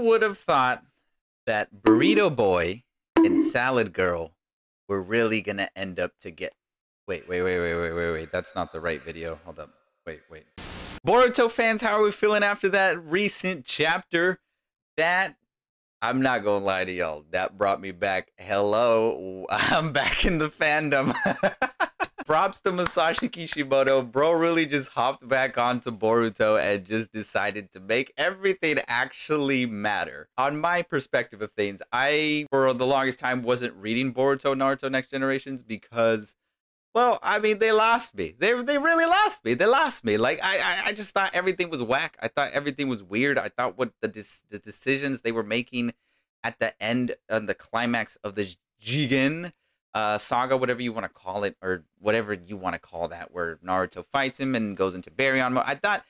would have thought that Burrito Boy and Salad Girl were really going to end up to get... Wait. That's not the right video. Hold up. Wait. Boruto fans, how are we feeling after that recent chapter? That... I'm not going to lie to y'all. That brought me back. Hello. I'm back in the fandom. Props to Masashi Kishimoto. Bro really just hopped back onto Boruto and just decided to make everything actually matter. On my perspective of things, I, for the longest time, wasn't reading Boruto, Naruto, Next Generations because... Well, I mean, they lost me. They really lost me. They lost me. Like, I just thought everything was whack. I thought everything was weird. I thought what the decisions they were making at the end and the climax of the Jigen saga, whatever you want to call it, or whatever you want to call that, where Naruto fights him and goes into baryon mode. I thought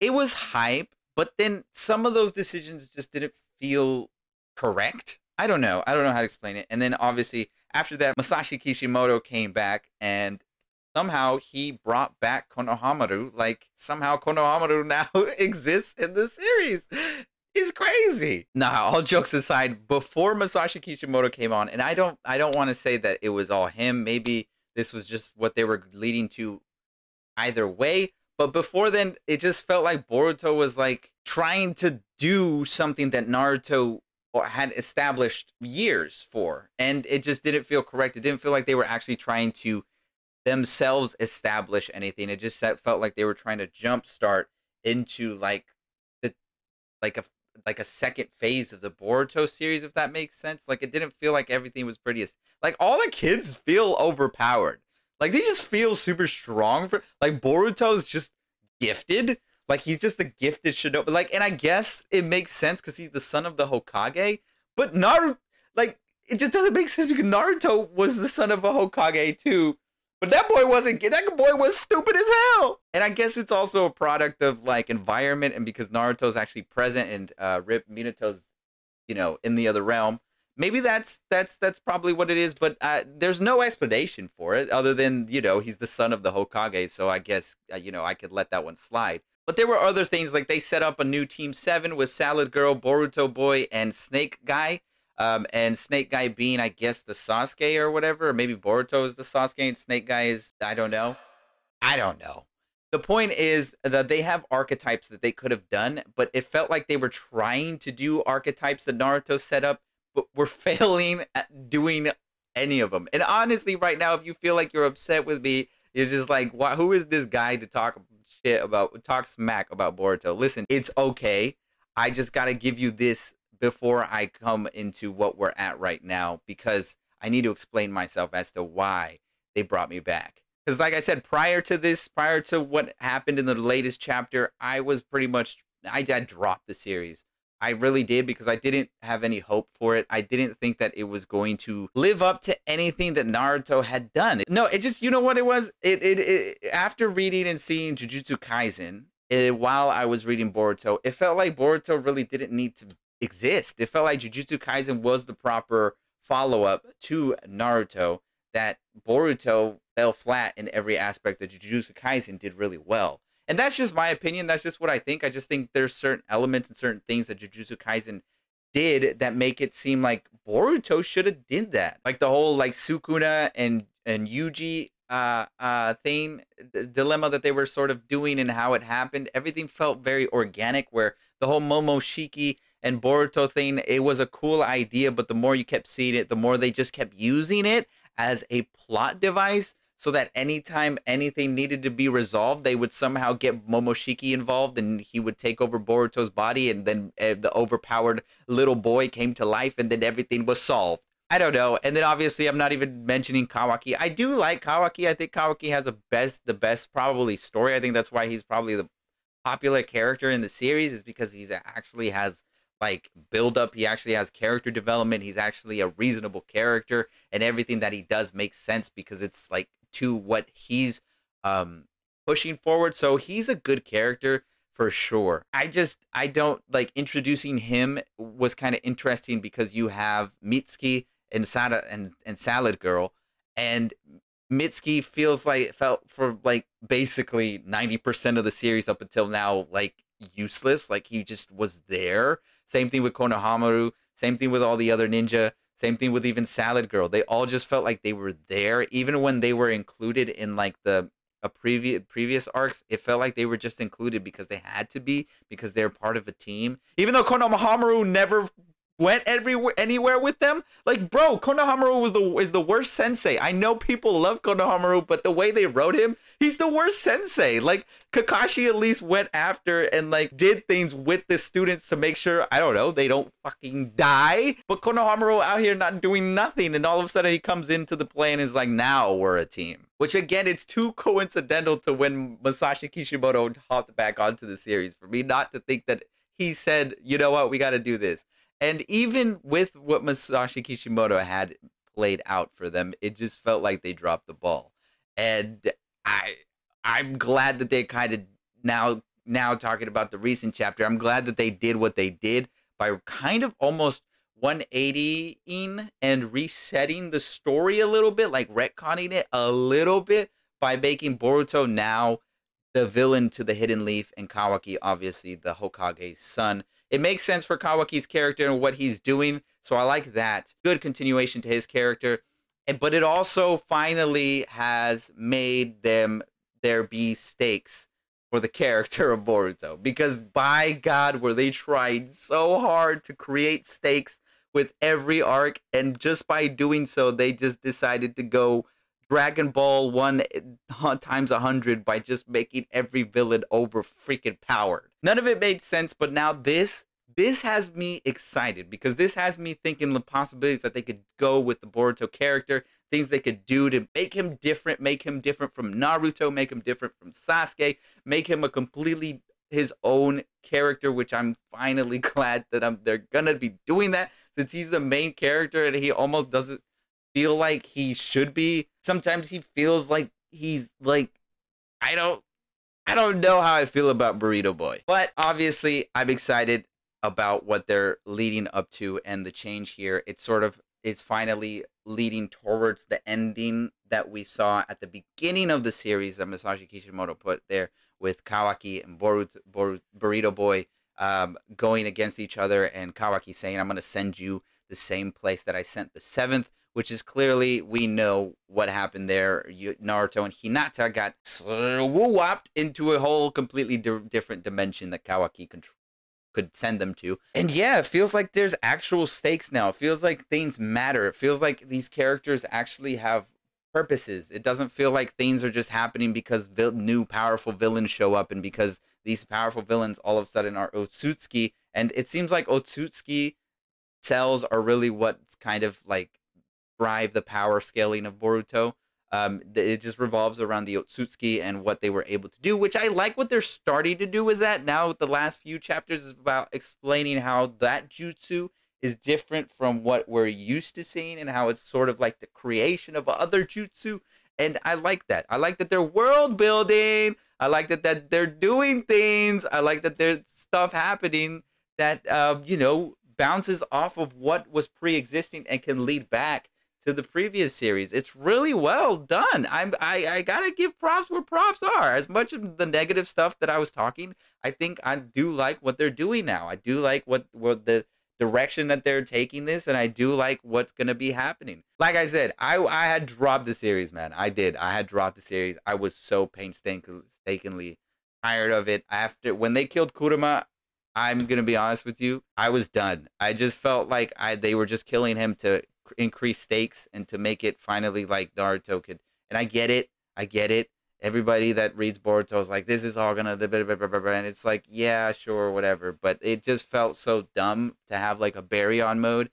it was hype, but then some of those decisions just didn't feel correct. I don't know. I don't know how to explain it. And then obviously... After that, Masashi Kishimoto came back and somehow he brought back Konohamaru. Like, somehow Konohamaru now exists in the series. It's crazy. Nah, all jokes aside, before Masashi Kishimoto came on, and I don't want to say that it was all him. Maybe this was just what they were leading to either way. But before then, it just felt like Boruto was like trying to do something that Naruto had established years for, and it just didn't feel correct. It didn't feel like they were actually trying to themselves establish anything. It just felt like they were trying to jumpstart into like the like a second phase of the Boruto series, if that makes sense. Like, it didn't feel like everything was prettiest. Like, all the kids feel overpowered. Like, they just feel super strong. For like, Boruto's just gifted. Like, he's just a gifted shinobi. Like, and I guess it makes sense because he's the son of the Hokage. But Naruto, like, it just doesn't make sense because Naruto was the son of a Hokage too. But that boy wasn't. That boy was stupid as hell. And I guess it's also a product of like environment, and because Naruto's actually present and Rip Minato's, you know, in the other realm. Maybe that's probably what it is. But there's no explanation for it other than, you know, he's the son of the Hokage. So I guess you know, I could let that one slide. But there were other things, like they set up a new Team 7 with Salad Girl, Boruto Boy, and Snake Guy. And Snake Guy being, I guess, the Sasuke or whatever. Or maybe Boruto is the Sasuke and Snake Guy is, I don't know. The point is that they have archetypes that they could have done, but it felt like they were trying to do archetypes that Naruto set up, but were failing at doing any of them. And honestly, right now, if you feel like you're upset with me, you're just like, what, who is this guy to talk smack about Boruto? Listen, it's okay. I just got to give you this before I come into what we're at right now, because I need to explain myself as to why they brought me back. Because like I said, prior to this, prior to what happened in the latest chapter, I was pretty much, I dropped the series. I really did, because I didn't have any hope for it. I didn't think that it was going to live up to anything that Naruto had done. No, it just, you know what it was? It after reading and seeing Jujutsu Kaisen, while I was reading Boruto, it felt like Boruto really didn't need to exist. It felt like Jujutsu Kaisen was the proper follow-up to Naruto, that Boruto fell flat in every aspect that Jujutsu Kaisen did really well. And that's just my opinion. That's just what I think. I just think there's certain elements and certain things that Jujutsu Kaisen did that make it seem like Boruto should have did that. Like the whole like Sukuna and Yuji thing, the dilemma that they were sort of doing and how it happened. Everything felt very organic, where the whole Momoshiki and Boruto thing, it was a cool idea, but the more you kept seeing it, the more they just kept using it as a plot device. So that anytime anything needed to be resolved, they would somehow get Momoshiki involved and he would take over Boruto's body, and then the overpowered little boy came to life, and then everything was solved. I don't know. And then obviously I'm not even mentioning Kawaki. I do like Kawaki. I think Kawaki has the best probably story. I think that's why he's probably the popular character in the series, is because he's actually has like build up. He actually has character development. He's actually a reasonable character, and everything that he does makes sense because it's like to what he's pushing forward. So he's a good character for sure. I don't like introducing him was kind of interesting, because you have Mitsuki and Sarada and Salad Girl, and Mitsuki felt for like basically 90% of the series up until now like useless. Like, he just was there Same thing with Konohamaru. Same thing with all the other ninja. Same thing with even Salad Girl. They all just felt like they were there. Even when they were included in like previous arcs, it felt like they were just included because they had to be, because they're part of a team. Even though Konohamaru never went anywhere with them. Like, bro, Konohamaru is the worst sensei. I know people love Konohamaru, but the way they wrote him, he's the worst sensei. Like, Kakashi at least went after and like did things with the students to make sure, I don't know, they don't fucking die. But Konohamaru out here not doing nothing, and all of a sudden he comes into the play and is like, now we're a team. Which again, it's too coincidental to when Masashi Kishimoto hopped back onto the series for me not to think that he said, you know what, we got to do this. And even with what Masashi Kishimoto had played out for them, it just felt like they dropped the ball. And I'm glad that they kind of now talking about the recent chapter, I'm glad that they did what they did by kind of almost 180-ing and resetting the story a little bit, like retconning it a little bit by making Boruto now the villain to the Hidden Leaf, and Kawaki, obviously, the Hokage's son. It makes sense for Kawaki's character and what he's doing, so I like that. Good continuation to his character. But it also finally has made there be stakes for the character of Boruto, because by God, were they trying so hard to create stakes with every arc, and just by doing so, they just decided to go Dragon Ball 1 times 100 by just making every villain over freaking powered. None of it made sense, but now this has me excited, because this has me thinking the possibilities that they could go with the Boruto character, things they could do to make him different from Naruto, make him different from Sasuke, make him a completely his own character, which I'm finally glad that they're gonna be doing that, since he's the main character and he almost doesn't feel like he should be. Sometimes he feels like he's like, I don't know how I feel about Burrito Boy. But obviously I'm excited about what they're leading up to and the change here. It's sort of, it's finally leading towards the ending that we saw at the beginning of the series that Masashi Kishimoto put there with Kawaki and Burrito Boy going against each other, and Kawaki saying, I'm going to send you the same place that I sent the 7th. Which is clearly, we know what happened there. Naruto and Hinata got whopped into a whole completely different dimension that Kawaki could send them to. And yeah, it feels like there's actual stakes now. It feels like things matter. It feels like these characters actually have purposes. It doesn't feel like things are just happening because new powerful villains show up, and because these powerful villains all of a sudden are Otsutsuki. And it seems like Otsutsuki cells are really what's kind of like drive the power scaling of Boruto. It just revolves around the Otsutsuki and what they were able to do, which I like what they're starting to do with that. Now, with the last few chapters is about explaining how that jutsu is different from what we're used to seeing, and how it's sort of like the creation of other jutsu. And I like that. I like that they're world building. I like that they're doing things. I like that there's stuff happening that, you know, bounces off of what was pre-existing and can lead back to the previous series. It's really well done. I gotta give props where props are. As much of the negative stuff that I was talking, I think I do like what they're doing now. I do like what the direction that they're taking this, and I do like what's gonna be happening. Like I said, I had dropped the series, man. I had dropped the series. I was so painstakingly tired of it. After when they killed Kurama, I'm gonna be honest with you, I was done. I just felt like they were just killing him to increase stakes and to make it finally like Naruto could. And I get it, I get it. Everybody that reads Boruto is like, this is all gonna and it's like, yeah, sure, whatever. But it just felt so dumb to have like a baryon mode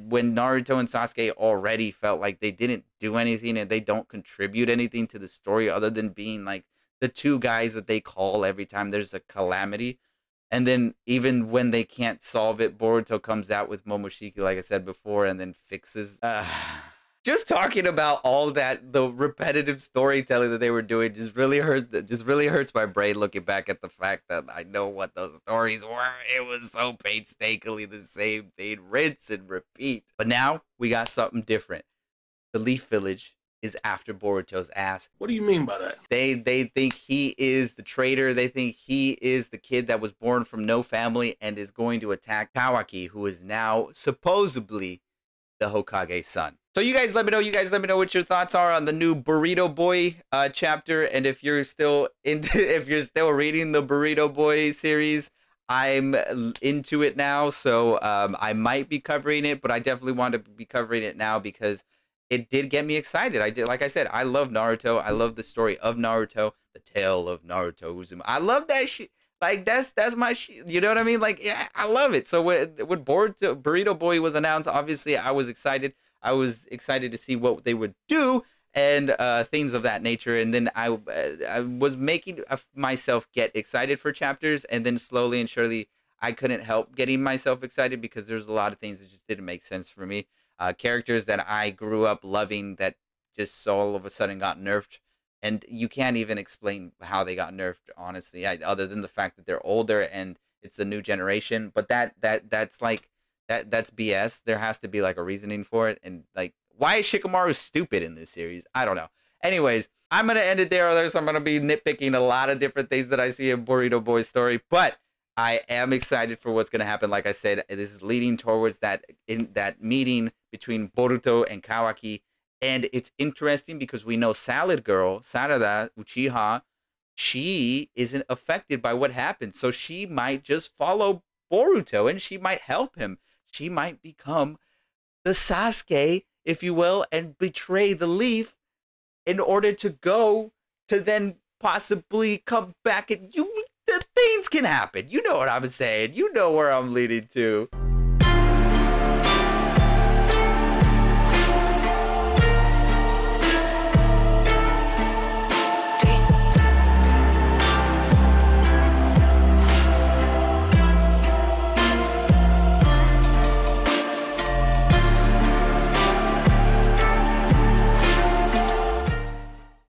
when Naruto and Sasuke already felt like they didn't do anything and they don't contribute anything to the story other than being like the two guys that they call every time there's a calamity. And then even when they can't solve it, Boruto comes out with Momoshiki, like I said before, and then fixes. Just talking about all that, the repetitive storytelling that they were doing just really hurts my brain looking back at the fact that I know what those stories were. It was so painstakingly the same thing, rinse and repeat. But now we got something different. The Leaf Village is after Boruto's ass. What do you mean by that? They think he is the traitor. They think he is the kid that was born from no family and is going to attack Kawaki, who is now supposedly the Hokage's son. So you guys let me know. You guys let me know what your thoughts are on the new Burrito Boy chapter, and if you're still reading the Burrito Boy series. I'm into it now, so I might be covering it, but I definitely want to be covering it now because it did get me excited. I did, like I said, I love Naruto. I love the story of Naruto, the tale of Naruto Uzumaki. I love that shit. Like that's my shit. You know what I mean? Like, yeah, I love it. So when Burrito Boy was announced, obviously I was excited. I was excited to see what they would do and things of that nature, and then I was making myself get excited for chapters, and then slowly and surely I couldn't help getting myself excited because there's a lot of things that just didn't make sense for me. Characters that I grew up loving that just all of a sudden got nerfed, and you can't even explain how they got nerfed, honestly, other than the fact that they're older and it's a new generation. But that's like that's BS. There has to be like a reasoning for it, and like, why is Shikamaru stupid in this series? I don't know. Anyways, I'm going to end it there. I'm going to be nitpicking a lot of different things that I see in Burrito Boy's story. But I am excited for what's going to happen. Like I said, this is leading towards that meeting between Boruto and Kawaki. And it's interesting because we know Salad Girl, Sarada Uchiha, she isn't affected by what happened. So she might just follow Boruto and she might help him. She might become the Sasuke, if you will, and betray the leaf in order to go to then possibly come back, and the things can happen. You know what I'm saying. You know where I'm leading to.